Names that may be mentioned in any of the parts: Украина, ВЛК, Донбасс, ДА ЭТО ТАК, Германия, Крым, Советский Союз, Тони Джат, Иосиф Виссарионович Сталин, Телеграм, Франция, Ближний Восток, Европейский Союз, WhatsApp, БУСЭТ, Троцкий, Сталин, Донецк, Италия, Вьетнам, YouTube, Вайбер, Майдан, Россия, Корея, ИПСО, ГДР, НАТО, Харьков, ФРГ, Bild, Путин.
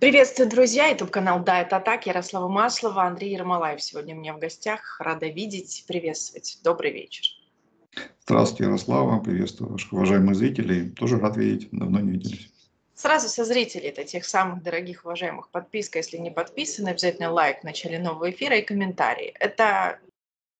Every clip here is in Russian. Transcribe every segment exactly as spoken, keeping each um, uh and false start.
Приветствую, друзья! YouTube-канал «Да, это так». Ярослава Маслова, Андрей Ермолаев сегодня у меня в гостях. Рада видеть, приветствовать. Добрый вечер. Здравствуйте, Ярослава. Приветствую ваших уважаемых зрителей. Тоже рад видеть. Давно не виделись. Сразу со зрителей, это тех самых дорогих, уважаемых. Подписка, если не подписаны, обязательно лайк в начале нового эфира и комментарии. Это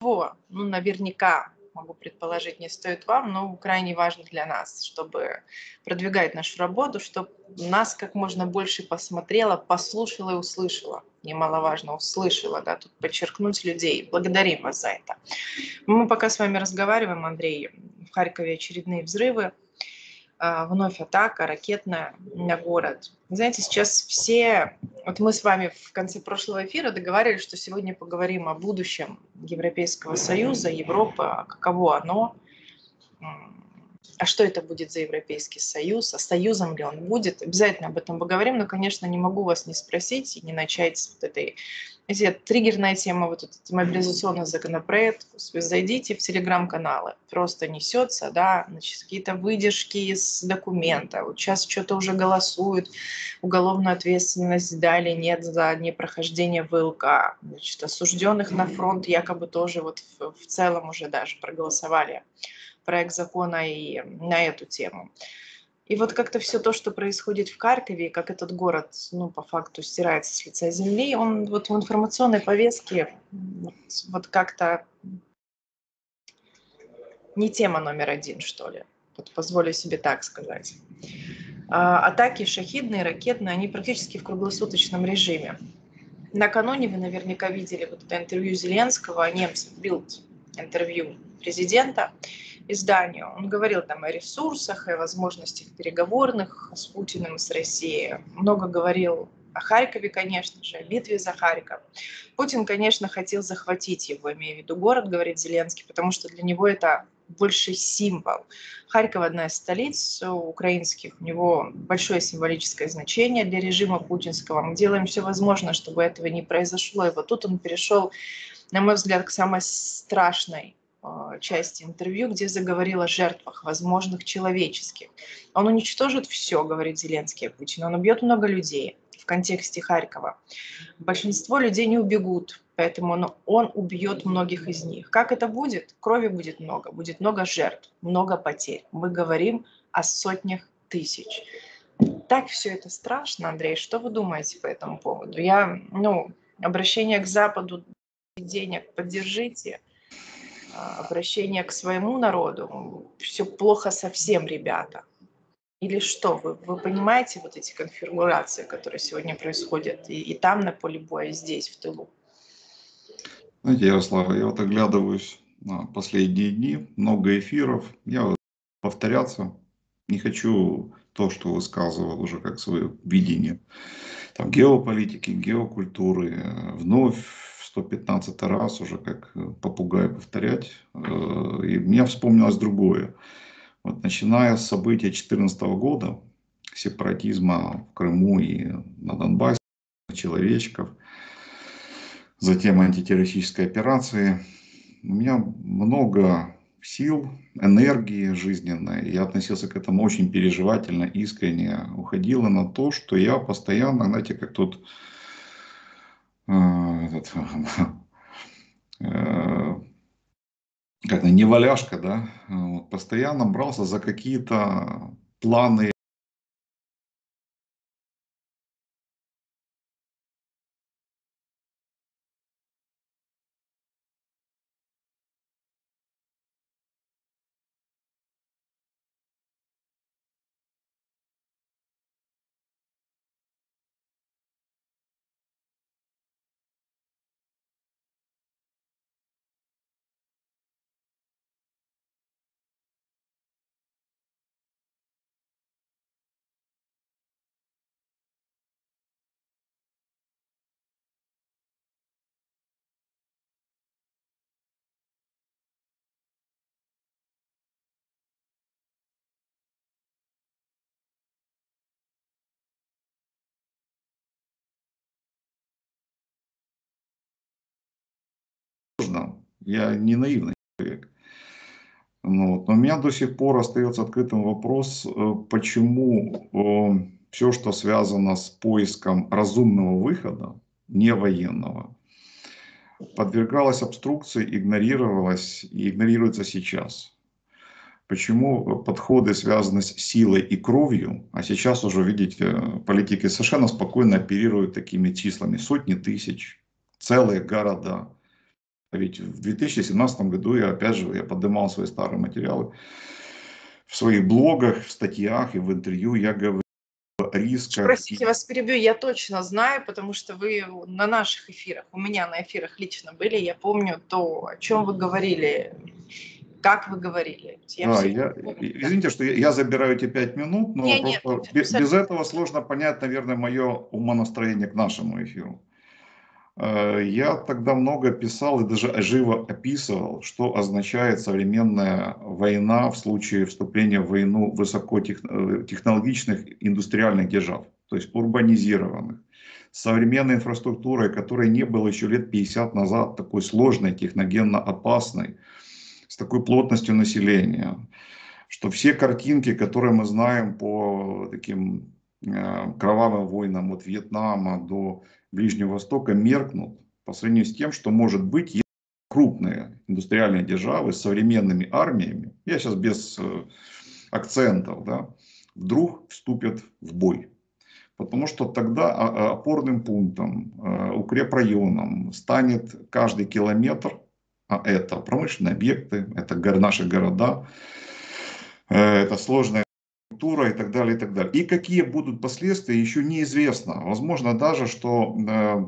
его, ну, наверняка, могу предположить, не стоит вам, но крайне важно для нас, чтобы продвигать нашу работу, чтобы нас как можно больше посмотрело, послушало и услышало. Немаловажно, услышала, да, тут подчеркнуть людей. Благодарим вас за это. Мы пока с вами разговариваем, Андрей, в Харькове очередные взрывы, вновь атака ракетная на город. Знаете, сейчас все... Вот мы с вами в конце прошлого эфира договаривались, что сегодня поговорим о будущем Европейского Союза, Европы, каково оно, а что это будет за Европейский Союз, а союзом ли он будет. Обязательно об этом поговорим, но, конечно, не могу вас не спросить и не начать с вот этой... Знаете, триггерная тема, вот этот мобилизационный законопроект, зайдите в телеграм-каналы, просто несется, да, значит, какие-то выдержки из документа, вот сейчас что-то уже голосуют, уголовную ответственность дали, нет, за непрохождение ВЛК, значит, осужденных на фронт якобы тоже вот в, в целом уже даже проголосовали проект закона и на эту тему. И вот как-то все то, что происходит в Харькове, как этот город, ну, по факту стирается с лица земли, он вот в информационной повестке вот, вот как-то не тема номер один, что ли, вот позволю себе так сказать. А, атаки шахидные, ракетные, они практически в круглосуточном режиме. Накануне вы наверняка видели вот это интервью Зеленского, немцев, Bild интервью президента изданию. Он говорил там о ресурсах, о возможностях переговорных с Путиным, с Россией. Много говорил о Харькове, конечно же, о битве за Харьков. Путин, конечно, хотел захватить его, имея в виду город, говорит Зеленский, потому что для него это больше символ. Харьков – одна из столиц украинских, у него большое символическое значение для режима путинского. Мы делаем все возможное, чтобы этого не произошло. И вот тут он перешел, на мой взгляд, к самой страшной части интервью, где заговорил о жертвах, возможных человеческих. Он уничтожит все, говорит Зеленский о Путине. Он убьет много людей в контексте Харькова. Большинство людей не убегут, поэтому он, он убьет многих из них. Как это будет? Крови будет много, будет много жертв, много потерь. Мы говорим о сотнях тысяч. Так все это страшно, Андрей. Что вы думаете по этому поводу? Я, ну, обращение к Западу, денег поддержите. Обращение к своему народу, все плохо совсем, ребята. Или что? Вы, вы понимаете вот эти конфигурации, которые сегодня происходят и, и там на поле боя, и здесь, в тылу? Знаете, Ярослава, я вот оглядываюсь на последние дни, много эфиров. Я вот повторяться не хочу то, что высказывал уже как свое видение. Там геополитики, геокультуры, вновь сто пятнадцатый раз уже как попугай повторять. И мне вспомнилось другое. Вот, начиная с событий две тысячи четырнадцатого года, сепаратизма в Крыму и на Донбассе, человечков, затем антитеррористической операции, у меня много сил, энергии жизненной. Я относился к этому очень переживательно, искренне. Уходило на то, что я постоянно, знаете, как тут... Этот, как-то неваляшка, да, вот, постоянно брался за какие-то планы. Я не наивный человек. Но у меня до сих пор остается открытым вопрос, почему все, что связано с поиском разумного выхода, не военного, подвергалось обструкции, игнорировалось и игнорируется сейчас. Почему подходы связаны с силой и кровью, а сейчас уже, видите, политики совершенно спокойно оперируют такими числами. Сотни тысяч, целые города. Ведь в две тысячи семнадцатом году, я опять же, я поднимал свои старые материалы, в своих блогах, в статьях и в интервью я говорю о рисках. Простите, вас перебью, я точно знаю, потому что вы на наших эфирах, у меня на эфирах лично были, я помню то, о чем вы говорили, как вы говорили. Я а, я, помню, извините, что я, я забираю эти пять минут, но не, просто нет, без, без этого сложно понять, наверное, мое умонастроение к нашему эфиру. Я тогда много писал и даже живо описывал, что означает современная война в случае вступления в войну высокотехнологичных индустриальных держав, то есть урбанизированных, с современной инфраструктурой, которой не было еще лет пятьдесят назад, такой сложной, техногенно опасной, с такой плотностью населения, что все картинки, которые мы знаем по таким кровавым войнам от Вьетнама до Ближнего Востока меркнут по сравнению с тем, что может быть, если крупные индустриальные державы с современными армиями, я сейчас без акцентов, да, вдруг вступят в бой. Потому что тогда опорным пунктом, укрепрайоном станет каждый километр, а это промышленные объекты, это наши города, это сложная и так далее, и так далее. И какие будут последствия, еще неизвестно. Возможно даже, что э,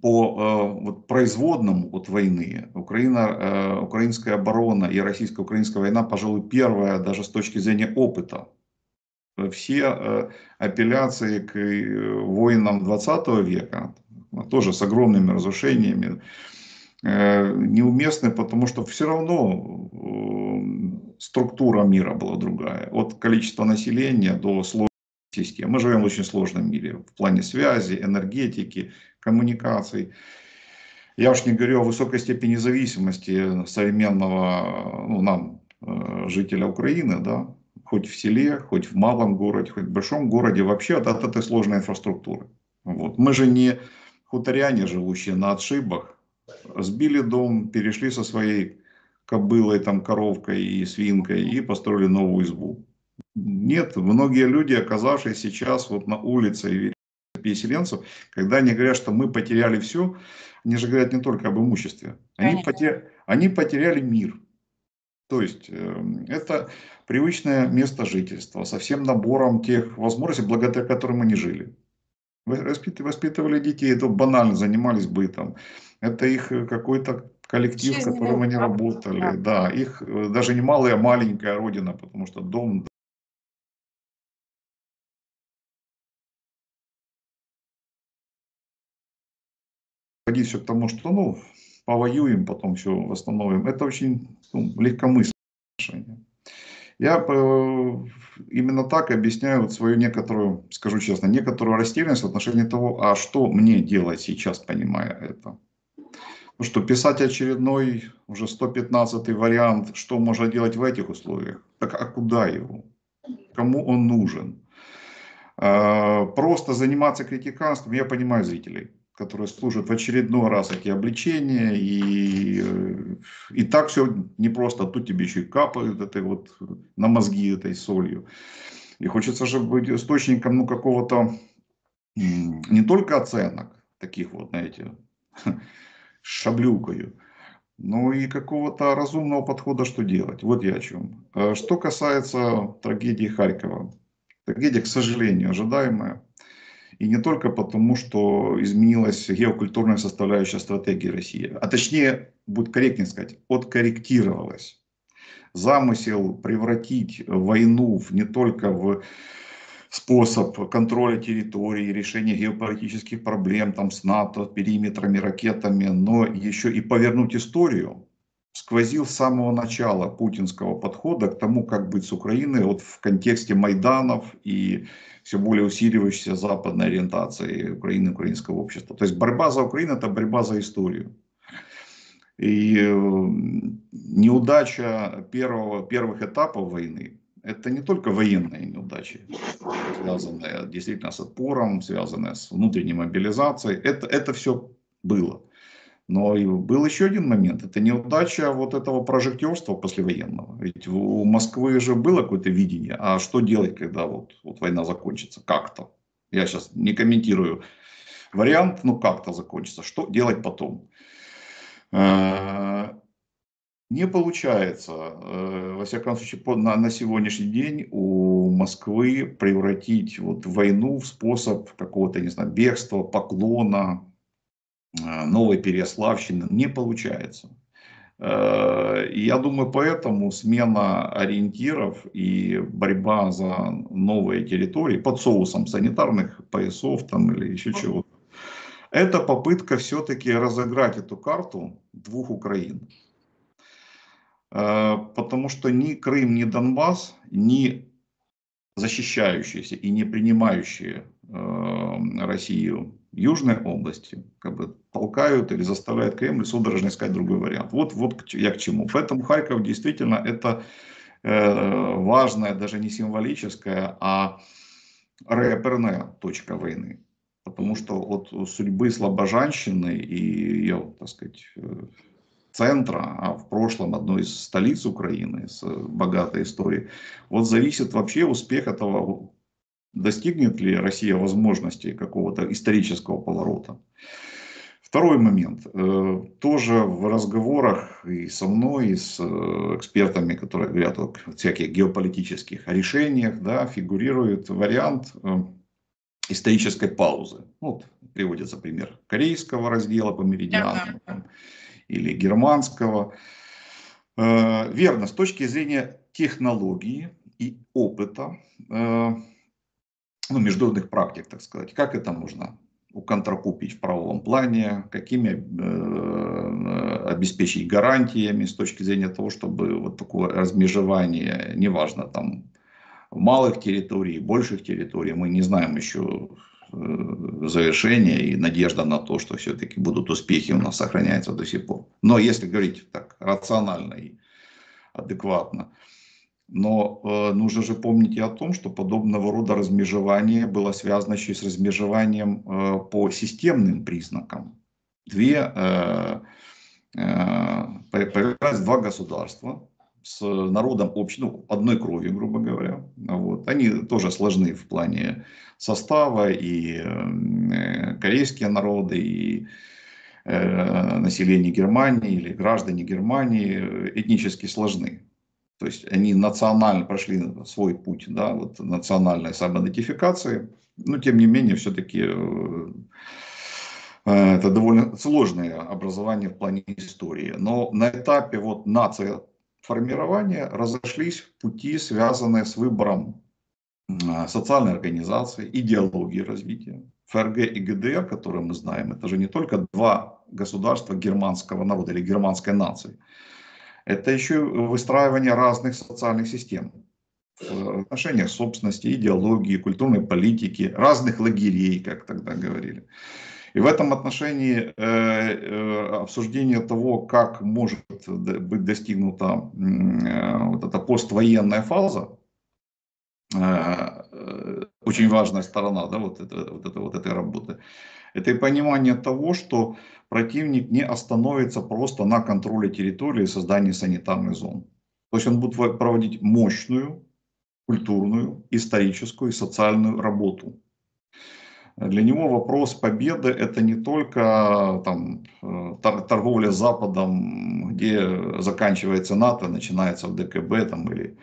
по э, вот, производному от войны Украина, э, украинская оборона и российско-украинская война, пожалуй, первая даже с точки зрения опыта. Все э, апелляции к войнам двадцатого века, тоже с огромными разрушениями, э, неуместны, потому что все равно... Э, структура мира была другая. От количества населения до сложной системы. Мы живем в очень сложном мире в плане связи, энергетики, коммуникаций. Я уж не говорю о высокой степени зависимости современного, ну, нам, жителя Украины, да, хоть в селе, хоть в малом городе, хоть в большом городе, вообще от, от этой сложной инфраструктуры. Вот. Мы же не хуторяне, живущие на отшибах, сбили дом, перешли со своей кобылой, там, коровкой и свинкой, и построили новую избу. Нет, многие люди, оказавшиеся сейчас вот на улице переселенцев, когда они говорят, что мы потеряли все, они же говорят не только об имуществе, они, потеря... они потеряли мир. То есть это привычное место жительства со всем набором тех возможностей, благодаря которым они жили. Воспитывали детей, это банально, занимались бытом. Это их какой-то коллектив, в котором они работали. Да, да, их даже не малая, а маленькая родина, потому что дом... Ходить все к тому, что, ну, повоюем, потом все восстановим. Это очень, ну, легкомысленное отношение. Я именно так объясняю вот свою некоторую, скажу честно, некоторую растерянность в отношении того, а что мне делать сейчас, понимая это. Ну что, писать очередной, уже сто пятнадцатый вариант, что можно делать в этих условиях? Так а куда его? Кому он нужен? Просто заниматься критиканством, я понимаю зрителей, которые слушают в очередной раз эти обличения, и, и так все непросто, тут тебе еще и капают этой вот, на мозги этой солью. И хочется же быть источником, ну, какого-то, не только оценок, таких вот, знаете, шаблюкою, но и какого-то разумного подхода, что делать. Вот я о чем. Что касается трагедии Харькова. Трагедия, к сожалению, ожидаемая. И не только потому, что изменилась геокультурная составляющая стратегии России. А точнее, будет корректнее сказать, откорректировалась. Замысел превратить войну в не только в способ контроля территории, решения геополитических проблем там, с НАТО, периметрами, ракетами, но еще и повернуть историю, сквозил с самого начала путинского подхода к тому, как быть с Украиной вот в контексте Майданов и все более усиливающейся западной ориентации Украины, украинского общества. То есть борьба за Украину – это борьба за историю. И неудача первого, первых этапов войны это не только военные неудачи, связанные действительно с отпором, связанные с внутренней мобилизацией. Это, это все было. Но и был еще один момент. Это неудача вот этого прожектерства послевоенного. Ведь у Москвы же было какое-то видение. А что делать, когда вот, вот война закончится? Как-то. Я сейчас не комментирую вариант, но как-то закончится. Что делать потом? Не получается, во всяком случае, на сегодняшний день у Москвы превратить вот войну в способ какого-то, не знаю, бегства, поклона, новой переославщины. Не получается. Я думаю, поэтому смена ориентиров и борьба за новые территории под соусом санитарных поясов там, или еще чего-то, это попытка все-таки разыграть эту карту двух Украин. Потому что ни Крым, ни Донбасс, ни защищающиеся и не принимающие э, Россию южные области как бы толкают или заставляют Кремль судорожно искать другой вариант. Вот, вот я к чему. Поэтому Харьков действительно это э, важная, даже не символическая, а реперная точка войны. Потому что от судьбы слабожанщины и ее, так сказать, центра, а в прошлом одной из столиц Украины с богатой историей, вот зависит вообще успех этого, достигнет ли Россия возможности какого-то исторического поворота. Второй момент. Тоже в разговорах и со мной, и с экспертами, которые говорят о всяких геополитических решениях, да, фигурирует вариант исторической паузы. Вот приводится пример корейского раздела по меридиану или германского. Верно, с точки зрения технологии и опыта, ну, международных практик, так сказать, как это можно уконтракупить в правовом плане, какими обеспечить гарантиями с точки зрения того, чтобы вот такое размежевание, неважно, там, малых территорий, больших территорий, мы не знаем еще завершение и надежда на то, что все-таки будут успехи, у нас сохраняется до сих пор. Но если говорить так рационально и адекватно, но э, нужно же помнить и о том, что подобного рода размежевание было связано еще и с размежеванием э, по системным признакам. Две, э, э, появилось два государства с народом общим, ну, одной крови, грубо говоря. Вот. Они тоже сложны в плане состава, и э, корейские народы, и э, население Германии, или граждане Германии этнически сложны. То есть они национально прошли свой путь, да, вот, национальной самоидентификации, но тем не менее все-таки э, э, это довольно сложное образование в плане истории. Но на этапе вот нации формирования разошлись пути, связанные с выбором социальной организации, идеологии развития. ФРГ и ГДР, которые мы знаем, это же не только два государства германского народа или германской нации. Это еще выстраивание разных социальных систем в отношениях собственности, идеологии, культурной политики, разных лагерей, как тогда говорили. И в этом отношении э, э, обсуждение того, как может быть достигнута э, вот эта поствоенная фаза, э, э, очень важная сторона, да, вот, это, вот, это, вот этой работы, это и понимание того, что противник не остановится просто на контроле территории и создании санитарных зон. То есть он будет проводить мощную культурную, историческую и социальную работу. Для него вопрос победы – это не только там, торговля с Западом, где заканчивается НАТО, начинается в ДКБ там, или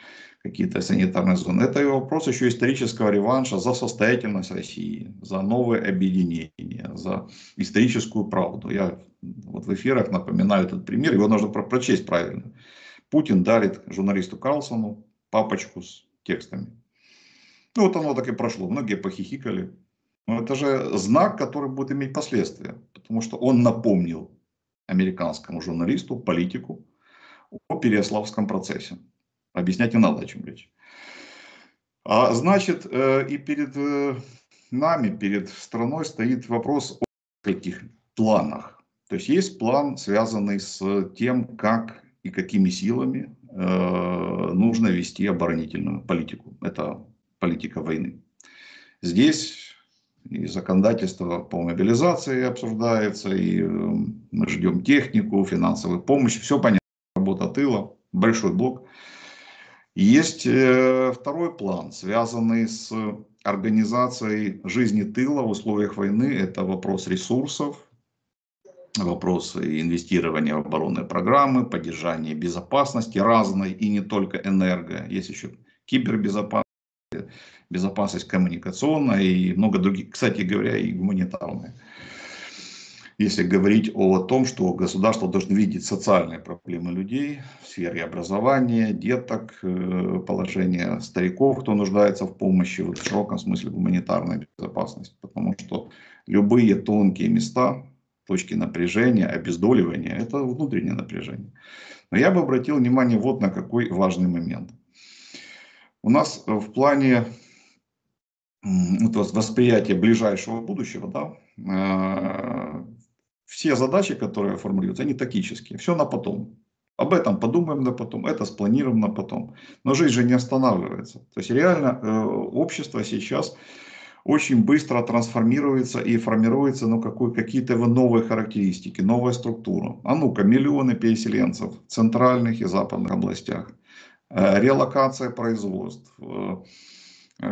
какие-то санитарные зоны. Это вопрос еще исторического реванша за состоятельность России, за новое объединение, за историческую правду. Я вот в эфирах напоминаю этот пример, его нужно про- прочесть правильно. Путин дарит журналисту Карлсону папочку с текстами. Ну, вот оно так и прошло, многие похихикали. Но это же знак, который будет иметь последствия, потому что он напомнил американскому журналисту, политику о переославском процессе. Объяснять не надо, о чем речь. А значит, и перед нами, перед страной стоит вопрос о каких планах. То есть есть план, связанный с тем, как и какими силами нужно вести оборонительную политику. Это политика войны. Здесь и законодательство по мобилизации обсуждается, и мы ждем технику, финансовую помощь. Все понятно. Работа тыла, большой блок. Есть второй план, связанный с организацией жизни тыла в условиях войны. Это вопрос ресурсов, вопрос инвестирования в оборонные программы, поддержания безопасности разной и не только энерго. Есть еще кибербезопасность, безопасность коммуникационная и много других, кстати говоря, и гуманитарная. Если говорить о том, что государство должно видеть социальные проблемы людей в сфере образования, деток, положение стариков, кто нуждается в помощи, вот в широком смысле гуманитарной безопасности. Потому что любые тонкие места, точки напряжения, обездоливания, это внутреннее напряжение. Но я бы обратил внимание вот на какой важный момент. У нас в плане восприятия ближайшего будущего, да, все задачи, которые формулируются, они тактические. Все на потом. Об этом подумаем на потом, это спланируем на потом. Но жизнь же не останавливается. То есть реально общество сейчас очень быстро трансформируется и формируется ну, какие-то новые характеристики, новая структура. А ну-ка, миллионы переселенцев в центральных и западных областях. Релокация производств.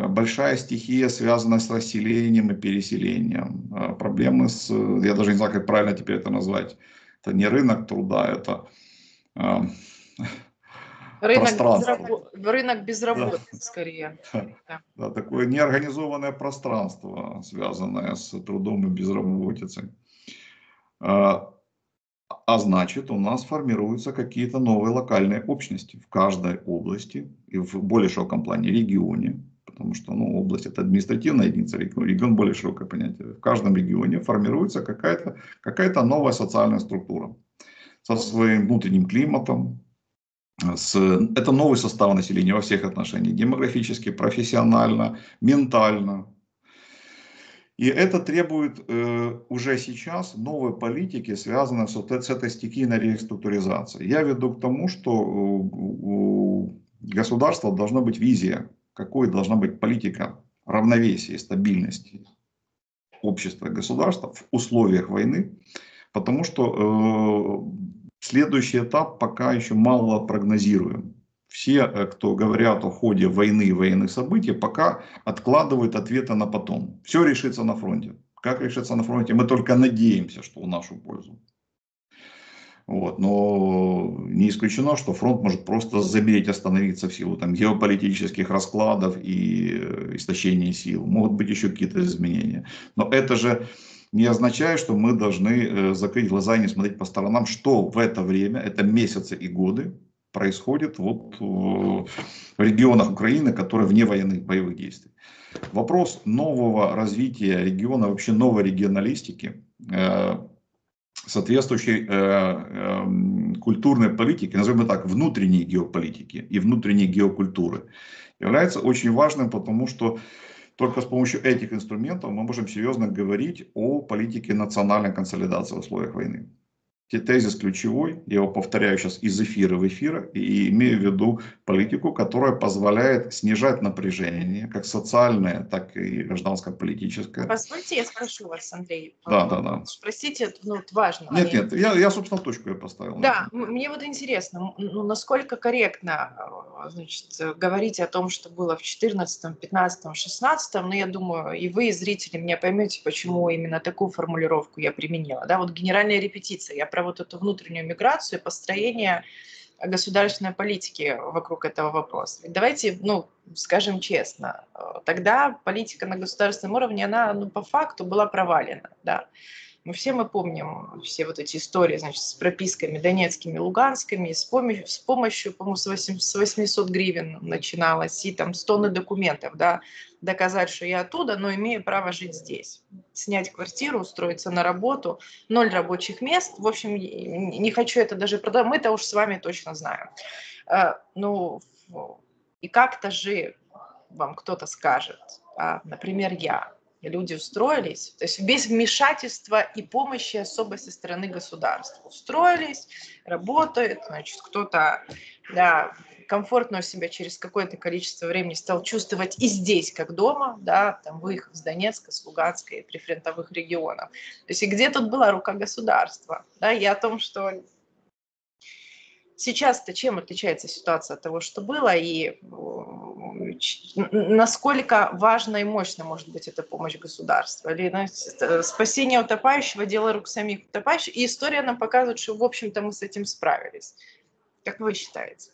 Большая стихия, связанная с расселением и переселением. Проблемы с, я даже не знаю, как правильно теперь это назвать. Это не рынок труда, это рынок пространство. Безработ... Рынок безработицы, да. скорее. Да. Да. Да, такое неорганизованное пространство, связанное с трудом и безработицей. А значит, у нас формируются какие-то новые локальные общности в каждой области и в более широком плане регионе. Потому что ну, область – это административная единица, регион – более широкое понятие. В каждом регионе формируется какая-то какая-то новая социальная структура со своим внутренним климатом. С... Это новый состав населения во всех отношениях – демографически, профессионально, ментально. И это требует э, уже сейчас новой политики, связанной с, с этой стихийной реструктуризацией. Я веду к тому, что у государства должна быть визия, какой должна быть политика равновесия, стабильности общества и государства в условиях войны, потому что э, следующий этап пока еще мало прогнозируем. Все, кто говорят о ходе войны и военных событий, пока откладывают ответы на потом. Все решится на фронте. Как решится на фронте, мы только надеемся, что в нашу пользу. Вот. Но не исключено, что фронт может просто замереть, остановиться в силу там, геополитических раскладов и истощения сил. Могут быть еще какие-то изменения. Но это же не означает, что мы должны закрыть глаза и не смотреть по сторонам, что в это время, это месяцы и годы, происходит вот в регионах Украины, которые вне военных боевых действий. Вопрос нового развития региона, вообще новой регионалистики, соответствующей культурной политики, назовем так, внутренней геополитики и внутренней геокультуры, является очень важным, потому что только с помощью этих инструментов мы можем серьезно говорить о политике национальной консолидации в условиях войны. Тезис ключевой, я его повторяю сейчас из эфира в эфир, и имею в виду политику, которая позволяет снижать напряжение, как социальное, так и гражданско-политическое. Позвольте, я спрошу вас, Андрей. Да, да, да. Спросите, ну, это важно. Нет, нет, я, я, собственно, точку я поставил. Да, мне вот интересно, ну, насколько корректно, значит, говорить о том, что было в четырнадцатом, пятнадцатом, шестнадцатом, но я думаю, и вы, и зрители, меня поймете, почему именно такую формулировку я применила. Да, вот генеральная репетиция, я про вот эту внутреннюю миграцию и построение государственной политики вокруг этого вопроса. Давайте, ну, скажем честно, тогда политика на государственном уровне, она, ну, по факту была провалена, да. Мы все мы помним все вот эти истории, значит, с прописками донецкими, луганскими, с помощью, с помощью по-моему, с восьмисот гривен начиналось, и там стоны документов, да, доказать, что я оттуда, но имею право жить здесь. Снять квартиру, устроиться на работу, ноль рабочих мест, в общем, не хочу это даже продавать, мы-то уж с вами точно знаем. Ну, и как-то же вам кто-то скажет, а, например, я. Люди устроились, то есть без вмешательства и помощи особо со стороны государства. Устроились, работают, значит, кто-то да, комфортно себя через какое-то количество времени стал чувствовать и здесь, как дома, да, там выехал с Донецка, с Луганска и прифронтовых регионов. То есть и где тут была рука государства? Да, и о том, что сейчас-то чем отличается ситуация от того, что было, и насколько важна и мощна может быть эта помощь государства? Или, ну, спасение утопающего, дело рук самих утопающих. И история нам показывает, что, в общем-то, мы с этим справились. Как вы считаете?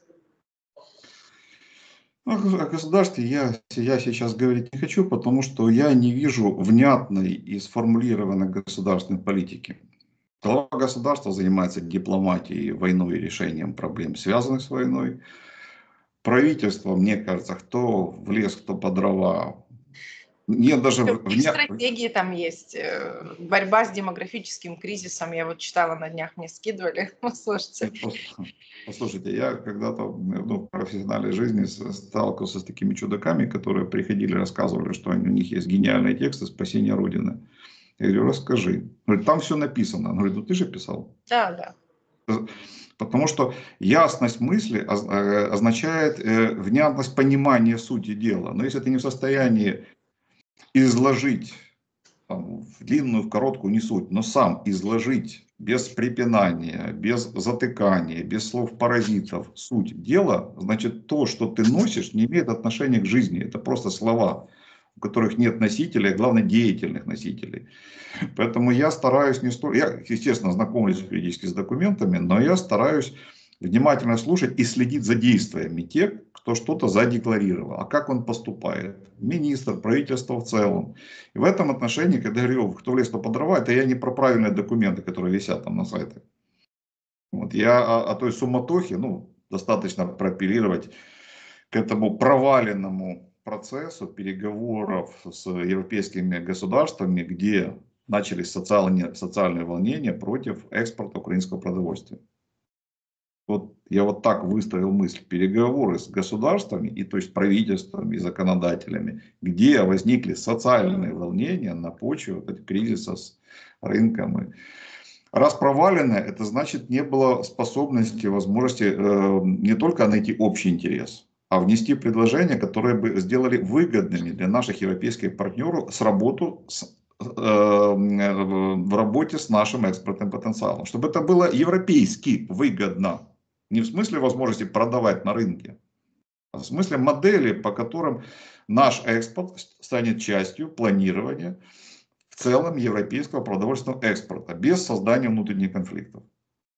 О государстве я, я сейчас говорить не хочу, потому что я не вижу внятной и сформулированной государственной политики. Глава государства занимается дипломатией, войной и решением проблем, связанных с войной. Правительство, мне кажется, кто в лес, кто по дрова. Нет, даже в... стратегии там есть. Борьба с демографическим кризисом. Я вот читала на днях, мне скидывали. Послушайте. Послушайте, я когда-то ну, в профессиональной жизни сталкивался с такими чудаками, которые приходили, рассказывали, что у них есть гениальные тексты «Спасение Родины». Я говорю, расскажи. Говорит, там все написано. Он говорит, ну ты же писал. Да, да. Потому что ясность мысли означает внятность понимания сути дела. Но если ты не в состоянии изложить там, в длинную, в короткую, не суть, но сам изложить без препинания, без затыкания, без слов-паразитов суть дела, значит то, что ты носишь, не имеет отношения к жизни. Это просто слова, у которых нет носителей, а главное деятельных носителей. Поэтому я стараюсь не столь... Я, естественно, знакомлюсь периодически с документами, но я стараюсь внимательно слушать и следить за действиями тех, кто что-то задекларировал, а как он поступает. Министр, правительство в целом. И в этом отношении, когда я говорю, кто в лес, кто по дрова, это я не про правильные документы, которые висят там на сайтах. Вот. Я о, о той суматохе, ну, достаточно пропилировать к этому проваленному процессу переговоров с европейскими государствами, где начались социальные, социальные волнения против экспорта украинского продовольствия. Вот я вот так выставил мысль. Переговоры с государствами, и то есть правительствами, и законодателями, где возникли социальные волнения на почве вот этого кризиса с рынком. Раз провалено, это значит не было способности, возможности э, не только найти общий интерес, а внести предложения, которые бы сделали выгодными для наших европейских партнеров с работу, с, э, в работе с нашим экспортным потенциалом. Чтобы это было европейски выгодно. Не в смысле возможности продавать на рынке, а в смысле модели, по которым наш экспорт станет частью планирования в целом европейского продовольственного экспорта, без создания внутренних конфликтов.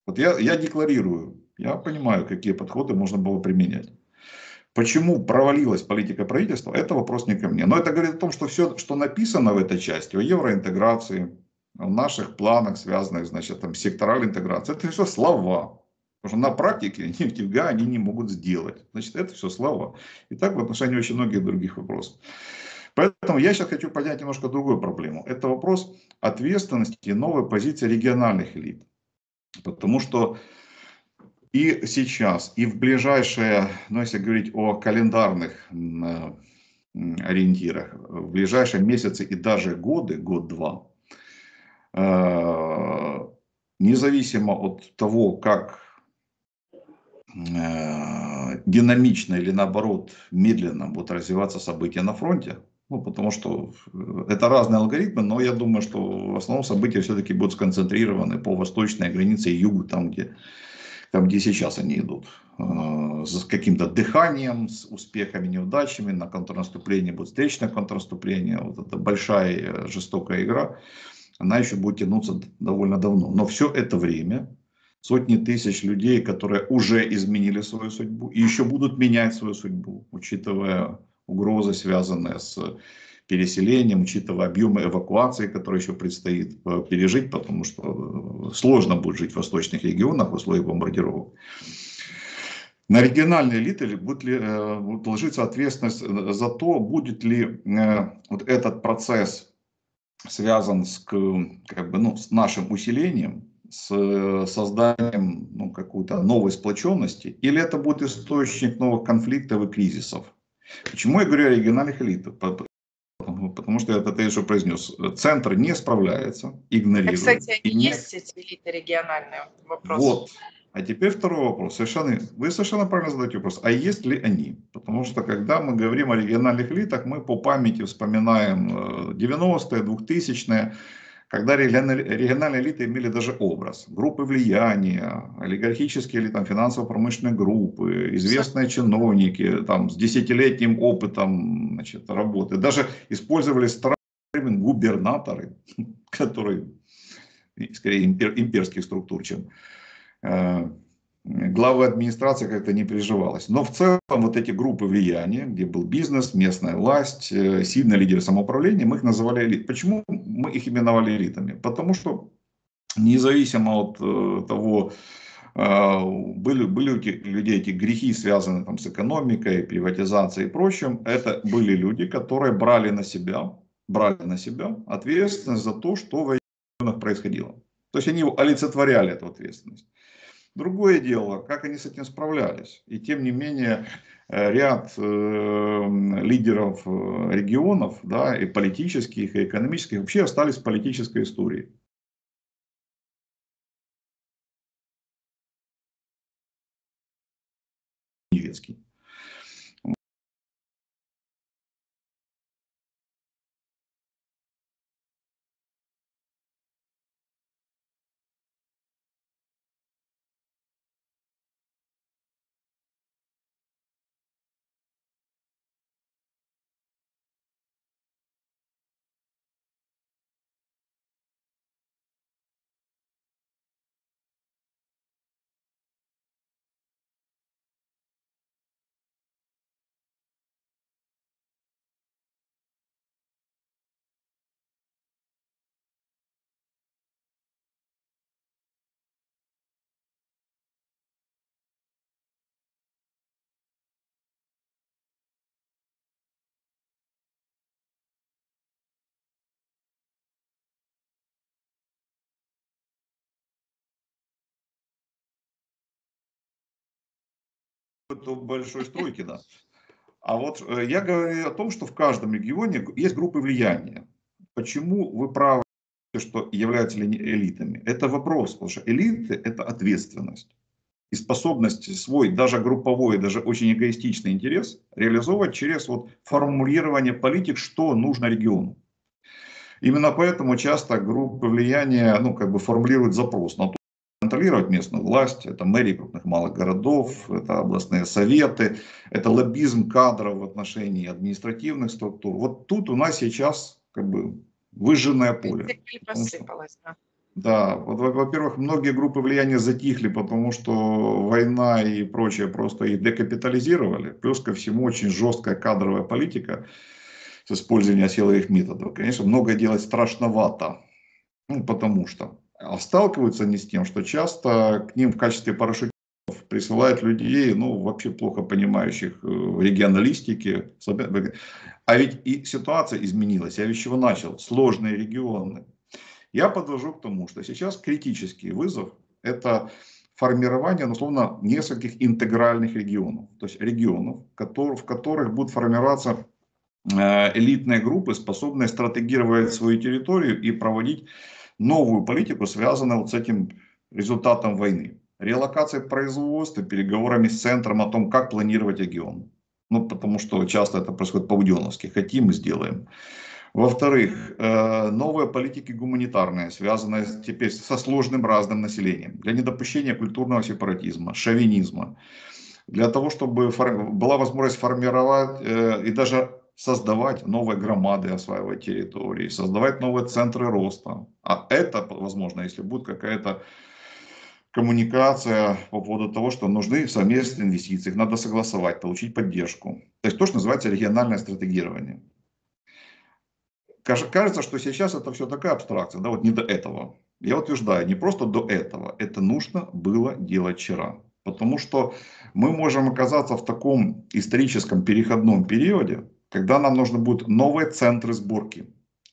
Вот я, я декларирую, я понимаю, какие подходы можно было применять. Почему провалилась политика правительства, это вопрос не ко мне. Но это говорит о том, что все, что написано в этой части, о евроинтеграции, о наших планах, связанных, значит, там, с секторальной интеграцией, это все слова. Потому что на практике ни фига они не могут сделать. Значит, это все слова. И так в отношении очень многих других вопросов. Поэтому я сейчас хочу поднять немножко другую проблему. Это вопрос ответственности и новой позиции региональных элит. Потому что и сейчас, и в ближайшие, ну, если говорить о календарных ориентирах, в ближайшие месяцы и даже годы, год-два, независимо от того, как динамично или наоборот медленно будут развиваться события на фронте, ну, потому что это разные алгоритмы, но я думаю, что в основном события все-таки будут сконцентрированы по восточной границе и югу, там, где... Там, где сейчас они идут, с каким-то дыханием, с успехами, неудачами, на контрнаступление будет встречное контрнаступление. Вот эта большая жестокая игра, она еще будет тянуться довольно давно. Но все это время сотни тысяч людей, которые уже изменили свою судьбу и еще будут менять свою судьбу, учитывая угрозы, связанные с переселением, учитывая объемы эвакуации, которые еще предстоит пережить, потому что сложно будет жить в восточных регионах в условиях бомбардировок. На региональные элиты будет ли, будет ложиться ответственность за то, будет ли вот этот процесс связан с, как бы, ну, с нашим усилением, с созданием ну, какой-то новой сплоченности, или это будет источник новых конфликтов и кризисов. Почему я говорю о региональных элитах? Потому что это я еще произнес. Центр не справляется, игнорирует. А, кстати, они и есть, эти элиты региональные вопросы? Вот. А теперь второй вопрос. Совершенно, вы совершенно правильно задаете вопрос. А есть ли они? Потому что когда мы говорим о региональных элитах, мы по памяти вспоминаем девяностые, двухтысячные, когда региональные элиты имели даже образ. Группы влияния, олигархические или там финансово-промышленные группы, известные чиновники там, с десятилетним опытом, значит, работы. Даже использовали старый термин губернаторы, которые скорее импер, имперских структур, чем... главы администрации как-то не приживалась. Но в целом вот эти группы влияния, где был бизнес, местная власть, сильные лидеры самоуправления, мы их называли элитами. Почему мы их именовали элитами? Потому что независимо от того, были, были у тех людей эти грехи, связанные там, с экономикой, приватизацией и прочим, это были люди, которые брали на себя, брали на себя ответственность за то, что в регионах происходило. То есть они олицетворяли эту ответственность. Другое дело, как они с этим справлялись. И тем не менее, ряд э, лидеров регионов, да, и политических, и экономических, вообще остались в политической истории. Невецкий. Большой стройки, да. А вот я говорю о том, что в каждом регионе есть группы влияния. Почему вы правы, что являются ли они элитами? Это вопрос, потому что элиты – это ответственность и способность свой, даже групповой, даже очень эгоистичный интерес реализовывать через вот формулирование политик, что нужно региону. Именно поэтому часто группы влияния, ну, как бы формулируют запрос на то, контролировать местную власть, это мэрии крупных малых городов, это областные советы, это лоббизм кадров в отношении административных структур. Вот тут у нас сейчас как бы выжженное поле. Посыпалось, да. Да, вот, во-первых, многие группы влияния затихли, потому что война и прочее просто их декапитализировали. Плюс ко всему очень жесткая кадровая политика с использованием силовых методов. Конечно, многое делать страшновато, ну, потому что... А сталкиваются они с тем, что часто к ним в качестве парашютистов присылают людей, ну, вообще плохо понимающих в регионалистике. А ведь и ситуация изменилась, я ведь с чего начал, сложные регионы. Я подвожу к тому, что сейчас критический вызов – это формирование, ну, условно, нескольких интегральных регионов. То есть регионов, в которых будут формироваться элитные группы, способные стратегировать свою территорию и проводить новую политику, связанную вот с этим результатом войны. Релокацией производства, переговорами с центром о том, как планировать регион. Ну, потому что часто это происходит по-буденовски. Хотим и сделаем. Во-вторых, новые политики гуманитарные, связанные теперь со сложным разным населением. Для недопущения культурного сепаратизма, шовинизма. Для того, чтобы была возможность формировать и даже... создавать новые громады, осваивать территории, создавать новые центры роста. А это возможно, если будет какая-то коммуникация по поводу того, что нужны совместные инвестиции, их надо согласовать, получить поддержку. То есть то, что называется региональное стратегирование. Кажется, что сейчас это все такая абстракция, да, вот не до этого. Я утверждаю, не просто до этого, это нужно было делать вчера. Потому что мы можем оказаться в таком историческом переходном периоде, когда нам нужны будут новые центры сборки.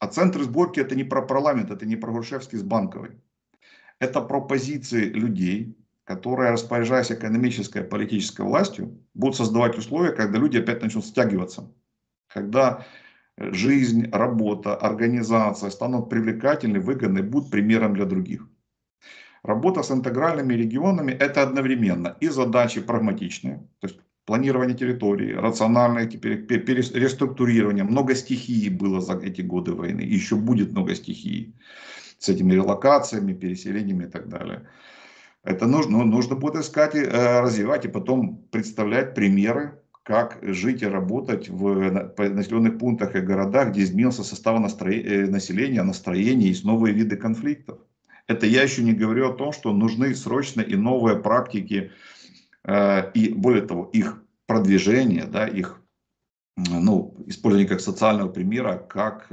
А центры сборки это не про парламент, это не про Грушевский с Банковой. Это про позиции людей, которые, распоряжаясь экономической и политической властью, будут создавать условия, когда люди опять начнут стягиваться. Когда жизнь, работа, организация станут привлекательны, выгодны, будут примером для других. Работа с интегральными регионами – это одновременно и задачи прагматичные, то есть планирование территории, рациональное реструктурирование, много стихии было за эти годы войны, и еще будет много стихии с этими релокациями, переселениями и так далее. Это нужно, нужно будет искать, и развивать, и потом представлять примеры, как жить и работать в населенных пунктах и городах, где изменился состав настроения, населения, настроение, есть новые виды конфликтов. Это я еще не говорю о том, что нужны срочно и новые практики, и более того, их продвижение, да, их ну, использование как социального примера, как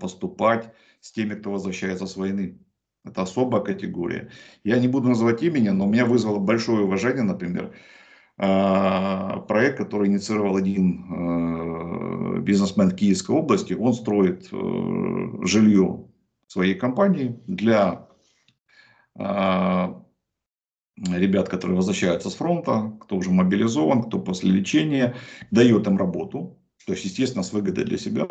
поступать с теми, кто возвращается с войны. Это особая категория. Я не буду называть имени, но у меня вызвало большое уважение, например, проект, который инициировал один бизнесмен Киевской области. Он строит жилье своей компании для ребят, которые возвращаются с фронта, кто уже мобилизован, кто после лечения, дает им работу, то есть, естественно, с выгодой для себя,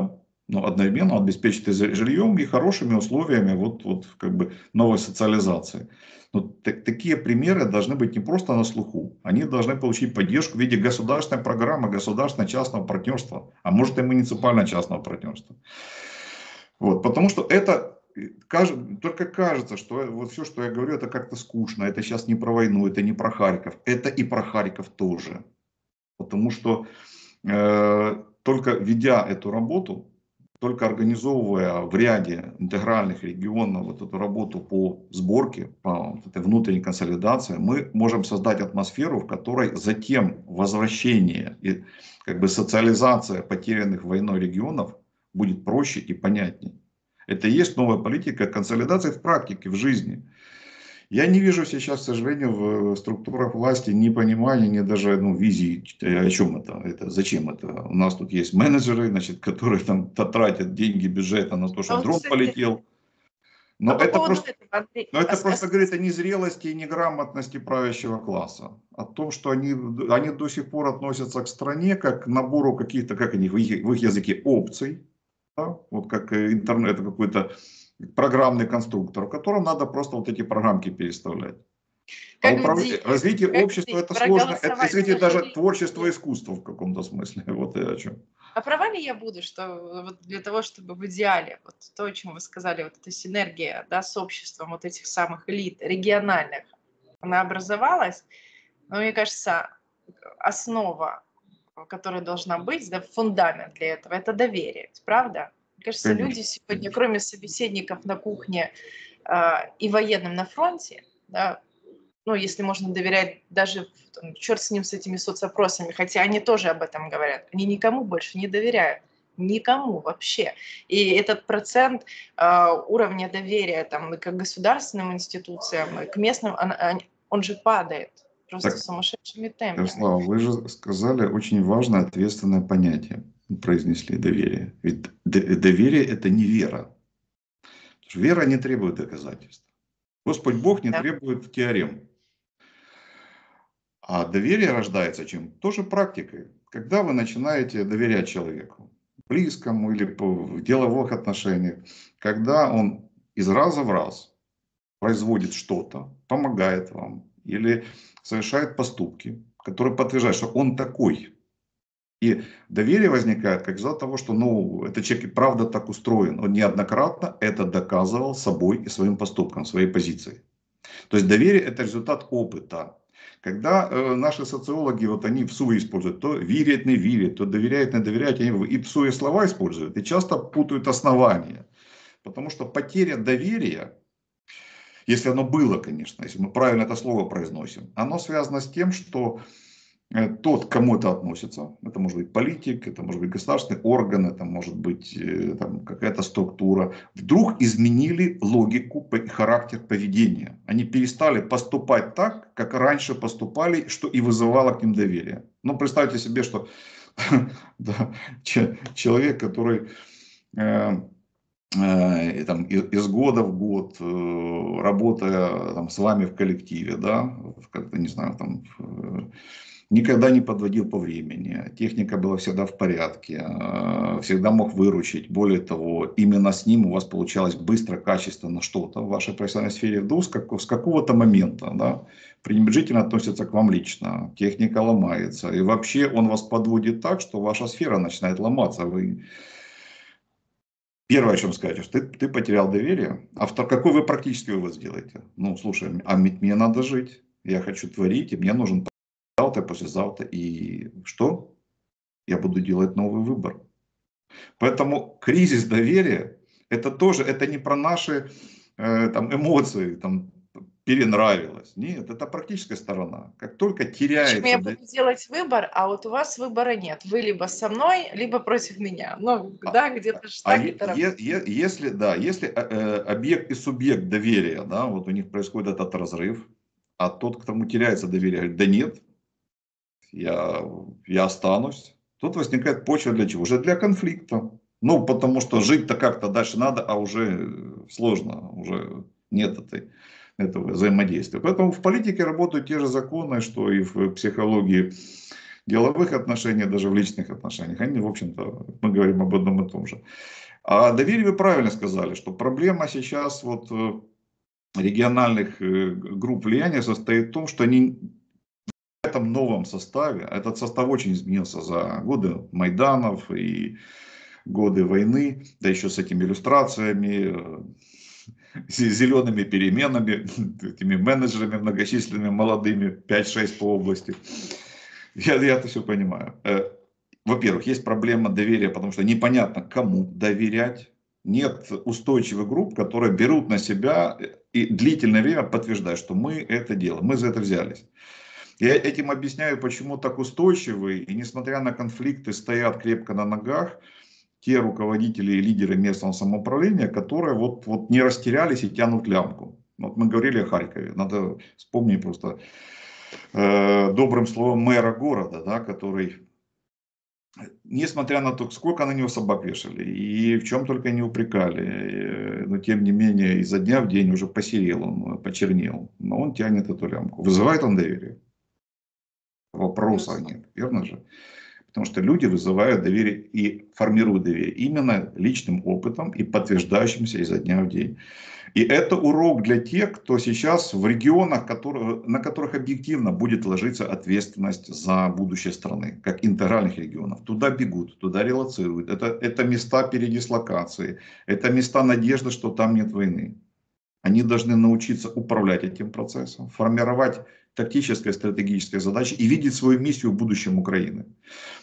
но одновременно обеспечит и жильем, и хорошими условиями вот, вот, как бы новой социализации. Но так, такие примеры должны быть не просто на слуху, они должны получить поддержку в виде государственной программы, государственно-частного партнерства, а может и муниципально-частного партнерства. Вот, потому что это... Только кажется, что вот все, что я говорю, это как-то скучно, это сейчас не про войну, это не про Харьков, это и про Харьков тоже. Потому что э, только ведя эту работу, только организовывая в ряде интегральных регионов вот эту работу по сборке, по вот этой внутренней консолидации, мы можем создать атмосферу, в которой затем возвращение и как бы социализация потерянных войной регионов будет проще и понятнее. Это и есть новая политика консолидации в практике, в жизни. Я не вижу сейчас, к сожалению, в структурах власти ни понимания, ни даже ну, визии, о чем это, это, зачем это. У нас тут есть менеджеры, значит, которые там тратят деньги бюджета на то, что дрон полетел. Но а это просто, этого, но это просто говорит о незрелости и неграмотности правящего класса. О том, что они, они до сих пор относятся к стране как к набору каких-то, как они в их, в их языке, опций. Да? Вот как интернет, это какой-то программный конструктор, в котором надо просто вот эти программки переставлять. А управ... людей, развитие общества людей, это сложно, это развитие даже людей. Творчество, искусство в каком-то смысле, вот и о чем. А права ли я буду, что вот для того, чтобы в идеале, вот то, о чем вы сказали, вот эта синергия, да, с обществом вот этих самых элит региональных, она образовалась, но мне кажется, основа, которая должна быть, да, фундамент для этого, это доверие, правда? Мне кажется, Конечно. люди сегодня, кроме собеседников на кухне э, и военным на фронте, да, ну, если можно доверять даже, там, черт с ним, с этими соцопросами, хотя они тоже об этом говорят, они никому больше не доверяют, никому вообще. И этот процент э, уровня доверия там, к государственным институциям, к местным, он, он же падает. Просто так, сумасшедшими темпами. Ярослава, вы же сказали очень важное ответственное понятие, произнесли доверие. Ведь доверие — это не вера. Потому что вера не требует доказательств. Господь Бог не да. требует теорем. А доверие рождается чем? Тоже практикой. Когда вы начинаете доверять человеку, близкому или в деловых отношениях, когда он из раза в раз производит что-то, помогает вам, или совершает поступки, которые подтверждают, что он такой. И доверие возникает как из-за того, что ну, этот человек и правда так устроен. Он неоднократно это доказывал собой и своим поступком, своей позицией. То есть доверие – это результат опыта. Когда э, наши социологи, вот они псу используют, то верят, не верят, то доверяют, не доверяют, они и псу и слова используют, и часто путают основания. Потому что потеря доверия, если оно было, конечно, если мы правильно это слово произносим, оно связано с тем, что тот, к кому это относится, это может быть политик, это может быть государственный орган, это может быть какая-то структура, вдруг изменили логику, характер поведения. Они перестали поступать так, как раньше поступали, что и вызывало к ним доверие. Ну, представьте себе, что человек, который... И, там, из года в год, работая там, с вами в коллективе, да, как-то, не знаю, там, никогда не подводил по времени, техника была всегда в порядке, всегда мог выручить. Более того, именно с ним у вас получалось быстро, качественно что-то в вашей профессиональной сфере. Вдруг с какого-то момента, да, пренебрежительно относится к вам лично, техника ломается. И вообще он вас подводит так, что ваша сфера начинает ломаться. Вы... Первое, о чем скажешь, ты, ты потерял доверие. А втор... какой вы практически вывод сделаете? Ну, слушай, а мне надо жить, я хочу творить, и мне нужен завтра, послезавтра. И что? Я буду делать новый выбор. Поэтому кризис доверия, это тоже, это не про наши э, там, эмоции, там, перенравилось. Нет, это практическая сторона. Как только теряется... В общем, я буду делать выбор, а вот у вас выбора нет. Вы либо со мной, либо против меня. Ну, а, да, где-то же а так е- это е- е- Если, да, если э, объект и субъект доверия, да, вот у них происходит этот разрыв, а тот, к тому теряется доверие, говорит, да нет, я, я останусь. Тут возникает почва для чего? Уже для конфликта. Ну, потому что жить-то как-то дальше надо, а уже сложно, уже нет этой... этого взаимодействия. Поэтому в политике работают те же законы, что и в психологии деловых отношений, даже в личных отношениях. Они, в общем-то, мы говорим об одном и том же. А доверие, вы правильно сказали, что проблема сейчас вот региональных групп влияния состоит в том, что они в этом новом составе, этот состав очень изменился за годы Майданов и годы войны, да еще с этими иллюстрациями, с зелеными переменами, этими менеджерами многочисленными, молодыми, пять-шесть по области. Я, я это все понимаю. Во-первых, есть проблема доверия, потому что непонятно, кому доверять. Нет устойчивых групп, которые берут на себя и длительное время подтверждают, что мы это делаем, мы за это взялись. Я этим объясняю, почему так устойчивые и, несмотря на конфликты, стоят крепко на ногах те руководители и лидеры местного самоуправления, которые вот, вот не растерялись и тянут лямку. Вот мы говорили о Харькове. Надо вспомнить просто э, добрым словом мэра города, да, который, несмотря на то, сколько на него собак вешали и в чем только не упрекали, но тем не менее изо дня в день уже посерел он, почернел. Но он тянет эту лямку. Вызывает он доверие? Вопроса нет, верно же? Потому что люди вызывают доверие и формируют доверие именно личным опытом и подтверждающимся изо дня в день. И это урок для тех, кто сейчас в регионах, которые, на которых объективно будет ложиться ответственность за будущее страны, как интегральных регионов. Туда бегут, туда релоцируют. Это, это места передислокации, это места надежды, что там нет войны. Они должны научиться управлять этим процессом, формировать тактическая, стратегическая задача и видеть свою миссию в будущем Украины.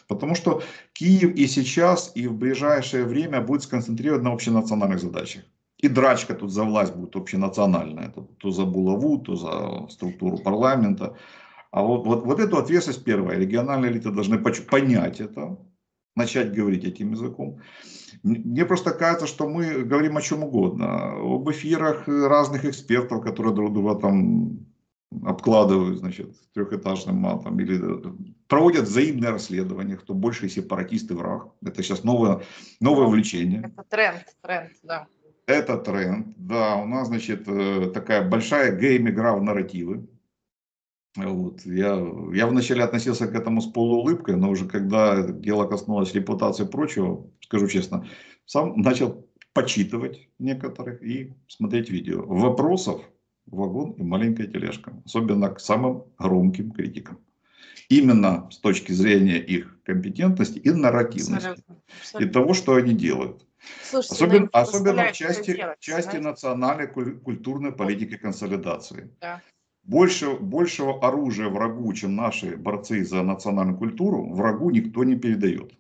Потому что Киев и сейчас, и в ближайшее время будет сконцентрирован на общенациональных задачах. И драчка тут за власть будет общенациональная. То за булаву, то за структуру парламента. А вот, вот, вот эту ответственность первая. Региональные элиты должны понять это, начать говорить этим языком. Мне просто кажется, что мы говорим о чем угодно. Об эфирах разных экспертов, которые друг друга там... обкладывают, значит, трехэтажным матом, или проводят взаимное расследование, кто больше сепаратист и враг. Это сейчас новое, новое влечение. Это тренд, тренд, да. Это тренд, да. У нас, значит, такая большая гейм-игра в нарративы. Вот. Я, я вначале относился к этому с полуулыбкой, но уже когда дело коснулось репутации и прочего, скажу честно, сам начал почитывать некоторых и смотреть видео. Вопросов вагон и маленькая тележка, особенно к самым громким критикам. Именно с точки зрения их компетентности и нарративности, абсолютно, абсолютно. И того, что они делают. Слушайте, особенно особенно в части, делать, части да? национальной культурной политики консолидации. Да. Больше, большего оружия врагу, чем наши борцы за национальную культуру, врагу никто не передает.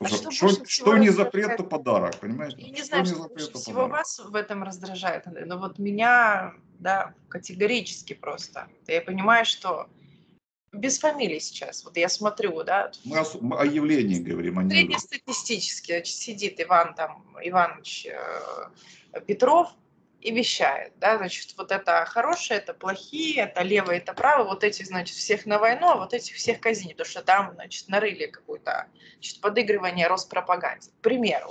А что, что, что, что не запрет, то подарок, понимаете? Я не знаю, что, что, что больше всего подарок. Вас в этом раздражает, но вот меня, да, категорически просто. Я понимаю, что без фамилии сейчас, вот я смотрю, да. Мы о, мы о явлении говорим, а не... Среднестатистически, значит, сидит Иван там, Иванович э, Петров и вещает, да, значит, вот это хорошие, это плохие, это левые, это правые, вот эти, значит, всех на войну, а вот этих всех казнить, потому что там, значит, нарыли какое-то, значит, подыгрывание Роспропаганде. К примеру,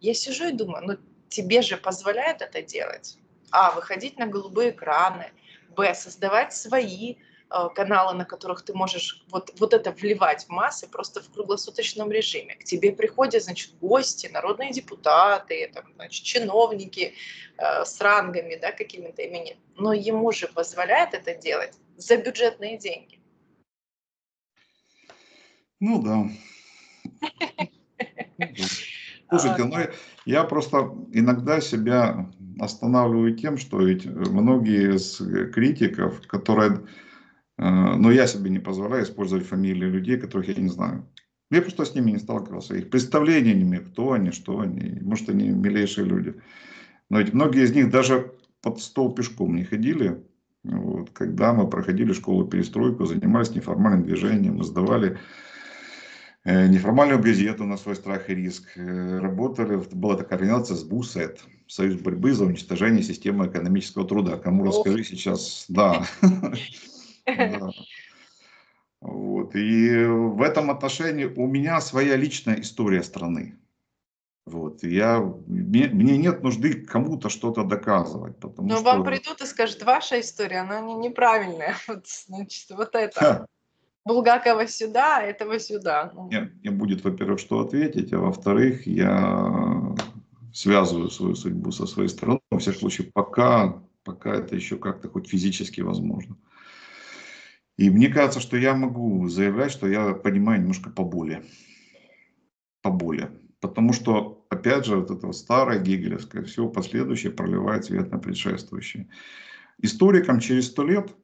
я сижу и думаю, ну, тебе же позволяют это делать? А, выходить на голубые экраны, б, создавать свои каналы, на которых ты можешь вот, вот это вливать в массы просто в круглосуточном режиме. К тебе приходят, значит, гости, народные депутаты, там, значит, чиновники э, с рангами, да, какими-то именами. Но ему же позволяет это делать за бюджетные деньги. Ну да. Слушайте, ну я просто иногда себя останавливаю тем, что ведь многие из критиков, которые... Но я себе не позволяю использовать фамилии людей, которых я не знаю. Я просто с ними не сталкивался. Их представления не имею, кто они, что они. Может, они милейшие люди. Но ведь многие из них даже под стол пешком не ходили. Вот, когда мы проходили школу-перестройку, занимались неформальным движением, издавали неформальную газету на свой страх и риск. Работали, была такая организация с БУСЭТ, Союз борьбы за уничтожение системы экономического труда. Кому расскажи сейчас, да... Да. Вот. И в этом отношении у меня своя личная история страны. Вот. Я, мне, мне нет нужды кому-то что-то доказывать. Потому Но что... вам придут и скажут, ваша история, она не, неправильная. Вот, значит, вот это. Ха. Булгакова сюда, этого сюда. Нет, мне будет, во-первых, что ответить, а во-вторых, я связываю свою судьбу со своей страной. Во всяком случае, пока, пока это еще как-то хоть физически возможно. И мне кажется, что я могу заявлять, что я понимаю немножко поболее. Поболее. Потому что, опять же, вот это вот старое гегелевское, все последующее проливает свет на предшествующее. Историкам через сто лет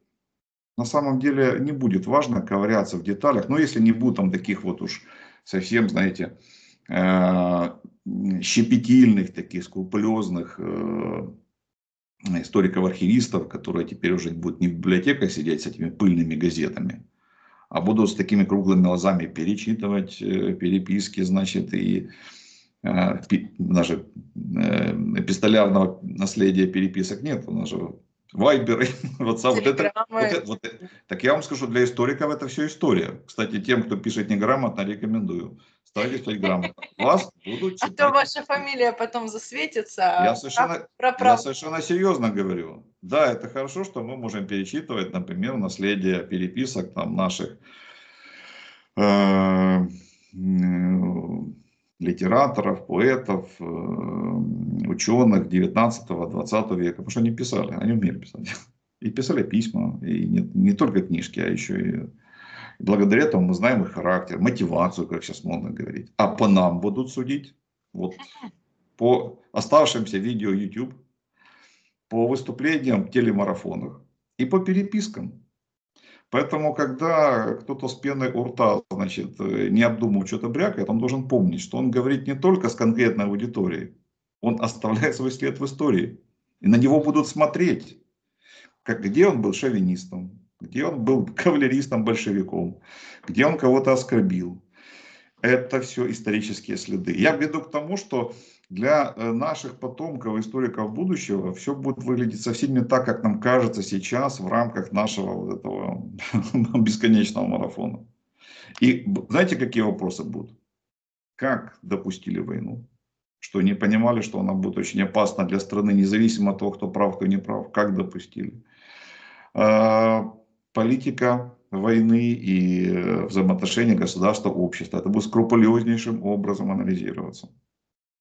на самом деле не будет важно ковыряться в деталях. Но если не будут там таких вот уж совсем, знаете, щепетильных, таких скрупулезных историков-архивистов, которые теперь уже будут не в библиотеках сидеть с этими пыльными газетами, а будут с такими круглыми глазами перечитывать переписки, значит, и э, даже э, эпистолярного наследия переписок нет, у нас же Вайбер, WhatsApp, вот это, вот это, вот это. Так я вам скажу, для историков это все история. Кстати, тем, кто пишет неграмотно, рекомендую. Ставьте писать грамотно. Вас будут читать. А то ваша фамилия потом засветится. Я совершенно, я совершенно серьезно говорю. Да, это хорошо, что мы можем перечитывать, например, наследие переписок там, наших э, литераторов, поэтов, э, ученых девятнадцатого-двадцатого века, потому что они писали, они умели писать. И писали письма, и не, не только книжки, а еще и... Благодаря этому мы знаем их характер, мотивацию, как сейчас модно говорить. А по нам будут судить, вот, по оставшимся видео YouTube, по выступлениям в телемарафонах и по перепискам. Поэтому, когда кто-то с пеной у рта, значит, не обдумал что-то брякает, он должен помнить, что он говорит не только с конкретной аудиторией, он оставляет свой след в истории. И на него будут смотреть, как, где он был шовинистом, где он был кавалеристом-большевиком, где он кого-то оскорбил. Это все исторические следы. Я веду к тому, что для наших потомков, историков будущего, все будет выглядеть совсем не так, как нам кажется сейчас в рамках нашего вот этого бесконечного марафона. И знаете, какие вопросы будут? Как допустили войну? Что не понимали, что она будет очень опасна для страны, независимо от того, кто прав, кто не прав. Как допустили? Политика войны и взаимоотношения государства-общества. Это будет скрупулезнейшим образом анализироваться.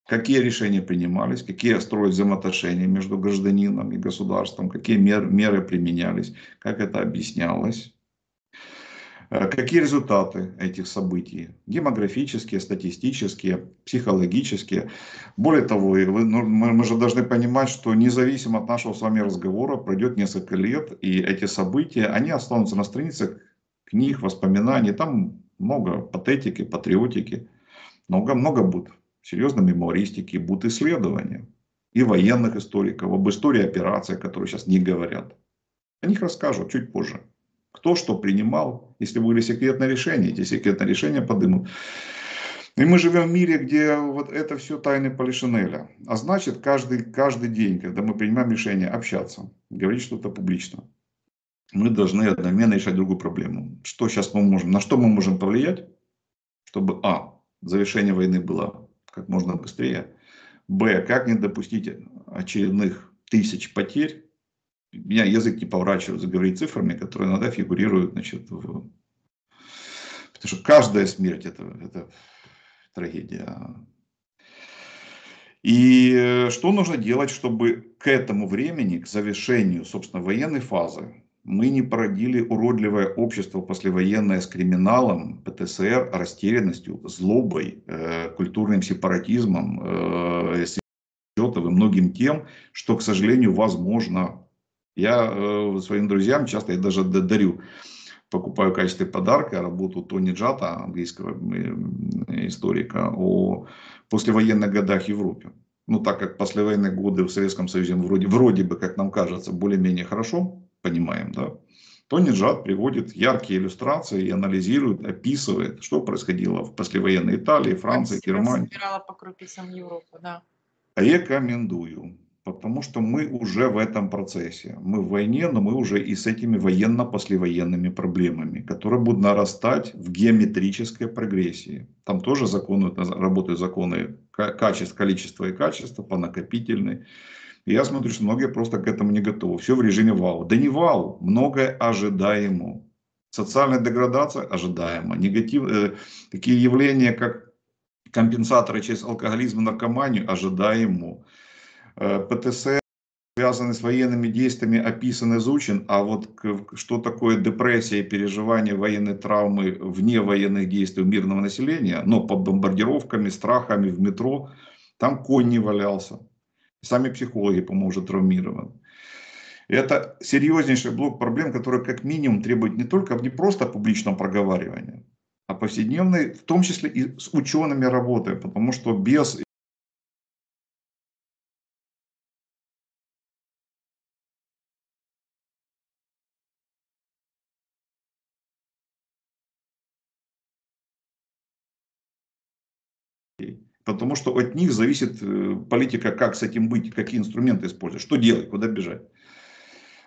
Какие решения принимались, какие строить взаимоотношения между гражданином и государством, какие мер, меры применялись, как это объяснялось. Какие результаты этих событий? Демографические, статистические, психологические. Более того, мы же должны понимать, что независимо от нашего с вами разговора, пройдет несколько лет, и эти события, они останутся на страницах книг, воспоминаний. Там много патетики, патриотики, много-много будет серьезной мемуаристики, будут исследования и военных историков, об истории операций, которые сейчас не говорят. О них расскажут чуть позже. Кто что принимал, если были секретные решения, эти секретные решения подымут. И мы живем в мире, где вот это все тайны Полишинеля. А значит, каждый, каждый день, когда мы принимаем решение общаться, говорить что-то публично, мы должны одновременно решать другую проблему. Что сейчас мы можем, на что мы можем повлиять, чтобы а. Завершение войны было как можно быстрее, б. Как не допустить очередных тысяч потерь, меня язык не поворачивается говорить цифрами, которые иногда фигурируют, значит, в... потому что каждая смерть это, это трагедия. И что нужно делать, чтобы к этому времени, к завершению, собственно, военной фазы, мы не породили уродливое общество послевоенное с криминалом, Пэ Тэ Эс Эр, растерянностью, злобой, э, культурным сепаратизмом, э, и многим тем, что, к сожалению, возможно. Я э, своим друзьям часто я даже дарю, покупаю в качестве подарка работу Тони Джата, английского историка, о послевоенных годах в Европе. Ну, так как послевоенные годы в Советском Союзе вроде, вроде бы, как нам кажется, более-менее хорошо понимаем, да, Тони Джат приводит яркие иллюстрации и анализирует, описывает, что происходило в послевоенной Италии, Франции, Германии. Собирала по крупицам Европу, да. Рекомендую, потому что мы уже в этом процессе. Мы в войне, но мы уже и с этими военно-послевоенными проблемами, которые будут нарастать в геометрической прогрессии. Там тоже законы, работают законы качества, количества и качества, по накопительной. И я смотрю, что многие просто к этому не готовы. Все в режиме вау. Да не вау, многое ожидаемо. Социальная деградация ожидаема. Негатив, э, такие явления, как компенсаторы через алкоголизм и наркоманию, ожидаемо. Пэ Тэ Эс Эр, связанный с военными действиями, описан, изучен. А вот что такое депрессия и переживание военной травмы вне военных действий у мирного населения, но под бомбардировками, страхами в метро, там конь не валялся. Сами психологи, по-моему, уже травмированы. Это серьезнейший блок проблем, который как минимум требует не только не просто публичного проговаривания, а повседневной, в том числе и с учеными работы, потому что без... Потому что от них зависит политика, как с этим быть, какие инструменты использовать, что делать, куда бежать.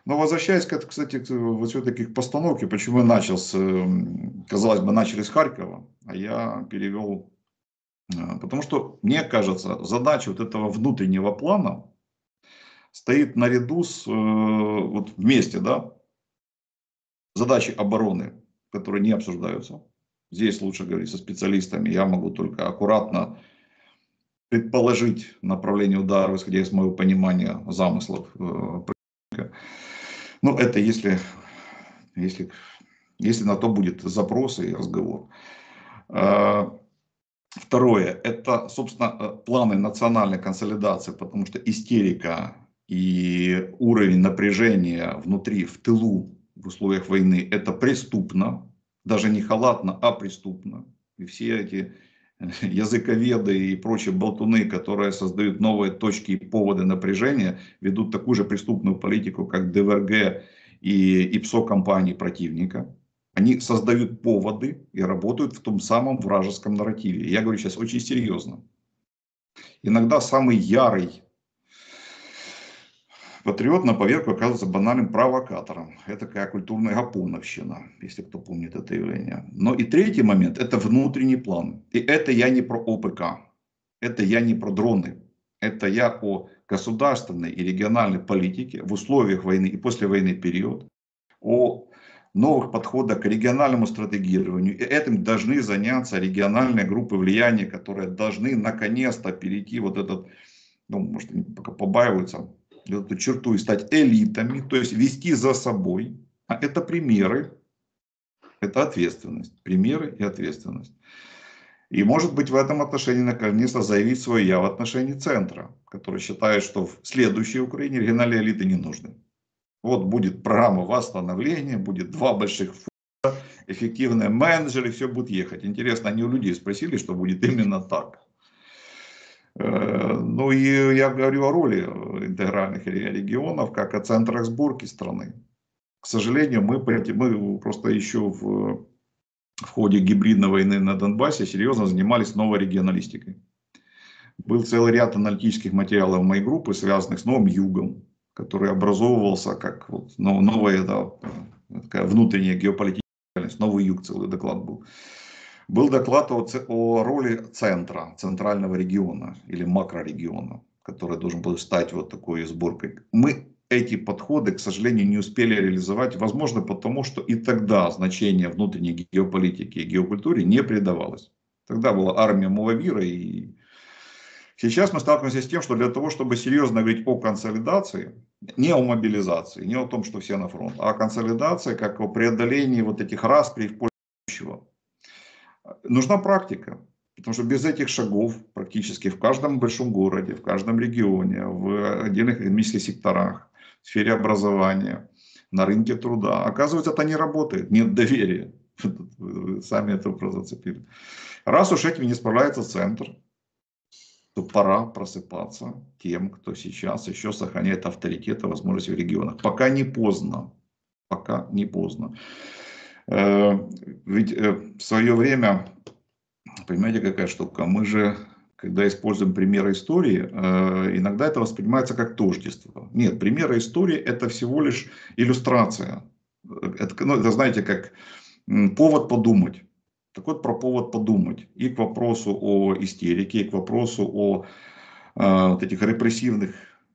Но возвращаясь, кстати, к вот все-таки к постановке, почему я начал с, казалось бы, начали с Харькова, а я перевел, потому что, мне кажется, задача вот этого внутреннего плана стоит наряду с, вот вместе, да, задачи обороны, которые не обсуждаются. Здесь лучше говорить со специалистами, я могу только аккуратно предположить направление удара, исходя из моего понимания замыслов противника. Ну, это если, если, если на то будет запрос и разговор. Второе, это, собственно, планы национальной консолидации, потому что истерика и уровень напряжения внутри, в тылу, в условиях войны, это преступно, даже не халатно, а преступно. И все эти языковеды и прочие болтуны, которые создают новые точки и поводы напряжения, ведут такую же преступную политику, как Дэ Вэ Эр Гэ и ИПСО-компании противника. Они создают поводы и работают в том самом вражеском нарративе. Я говорю сейчас очень серьезно. Иногда самый ярый патриот на поверку оказывается банальным провокатором. Это такая культурная гапоновщина, если кто помнит это явление. Но и третий момент – это внутренний план. И это я не про О Пэ Ка, это я не про дроны. Это я о государственной и региональной политике в условиях войны и послевоенный период, о новых подходах к региональному стратегированию. И этим должны заняться региональные группы влияния, которые должны наконец-то перейти вот этот, ну, может, они пока побаиваются, эту черту и стать элитами, то есть вести за собой. А это примеры, это ответственность. Примеры и ответственность. И может быть в этом отношении наконец-то заявить свое «я» в отношении центра, который считает, что в следующей Украине региональные элиты не нужны. Вот будет программа восстановления, будет два больших фонда, эффективные менеджеры, все будет ехать. Интересно, они у людей спросили, что будет именно так. Ну и я говорю о роли интегральных регионов, как о центрах сборки страны. К сожалению, мы, мы просто еще в, в ходе гибридной войны на Донбассе серьезно занимались новой регионалистикой. Был целый ряд аналитических материалов моей группы, связанных с новым югом, который образовывался как вот новая да, такая внутренняя геополитическая реальность, новый юг, целый доклад был. Был доклад о, о роли центра, центрального региона или макрорегиона, который должен был стать вот такой сборкой. Мы эти подходы, к сожалению, не успели реализовать, возможно, потому что и тогда значение внутренней геополитики и геокультуре не придавалось. Тогда была армия маломира, и сейчас мы сталкиваемся с тем, что для того, чтобы серьезно говорить о консолидации, не о мобилизации, не о том, что все на фронт, а о консолидации, как о преодолении вот этих распри в пользу будущего, нужна практика. Потому что без этих шагов практически в каждом большом городе, в каждом регионе, в отдельных экономических секторах, в сфере образования, на рынке труда, оказывается, это не работает, нет доверия. Вы сами это зацепили. Раз уж этим не справляется центр, то пора просыпаться тем, кто сейчас еще сохраняет авторитет и возможности в регионах. Пока не поздно. Пока не поздно. Ведь в свое время... Понимаете, какая штука? Мы же, когда используем примеры истории, иногда это воспринимается как тождество. Нет, примеры истории — это всего лишь иллюстрация. Это, ну, это, знаете, как повод подумать. Так вот, про повод подумать. И к вопросу о истерике, и к вопросу о э, вот этих репрессивных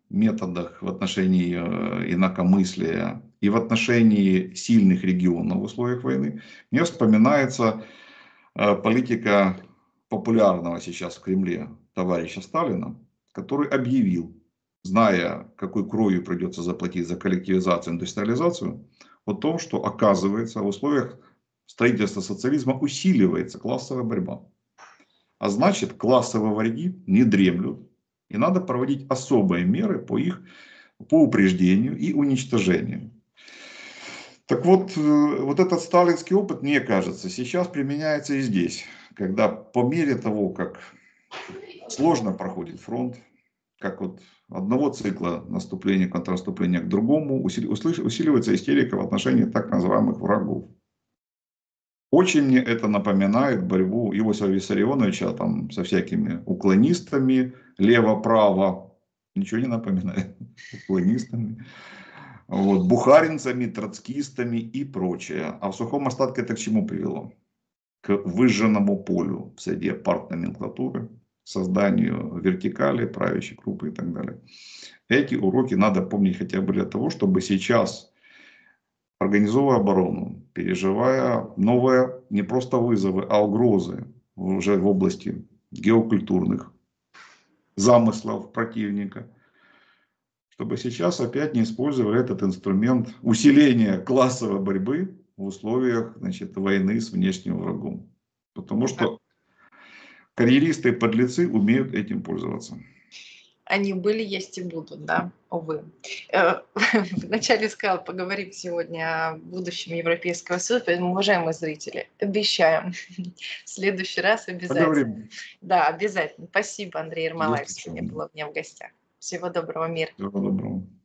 методах в отношении э, инакомыслия и в отношении сильных регионов в условиях войны, мне вспоминается... политика популярного сейчас в Кремле товарища Сталина, который объявил, зная, какой кровью придется заплатить за коллективизацию, индустриализацию, о том, что, оказывается, в условиях строительства социализма усиливается классовая борьба. А значит, классовые враги не дремлют, и надо проводить особые меры по их по упреждению и уничтожению. Так вот, вот этот сталинский опыт, мне кажется, сейчас применяется и здесь, когда по мере того, как сложно проходит фронт, как от одного цикла наступления, контрнаступления к другому, усиливается истерика в отношении так называемых врагов. Очень мне это напоминает борьбу Иосифа Виссарионовича там, со всякими уклонистами, лево-право, ничего не напоминает, уклонистами. Вот, бухаринцами, троцкистами и прочее. А в сухом остатке это к чему привело? К выжженному полю в среде партноменклатуры, созданию вертикали, правящей группы и так далее. Эти уроки надо помнить хотя бы для того, чтобы сейчас, организовывая оборону, переживая новые не просто вызовы, а угрозы уже в области геокультурных замыслов противника, чтобы сейчас опять не использовали этот инструмент усиления классовой борьбы в условиях, значит, войны с внешним врагом. Потому что карьеристы и подлецы умеют этим пользоваться. Они были, есть и будут, да, увы. Вначале сказал, поговорим сегодня о будущем Европейского Союза, поэтому, уважаемые зрители, обещаем, в следующий раз обязательно. Поговорим. Да, обязательно. Спасибо, Андрей Ермолаев, сегодня был у меня в гостях. Всего доброго, мира. Всего доброго.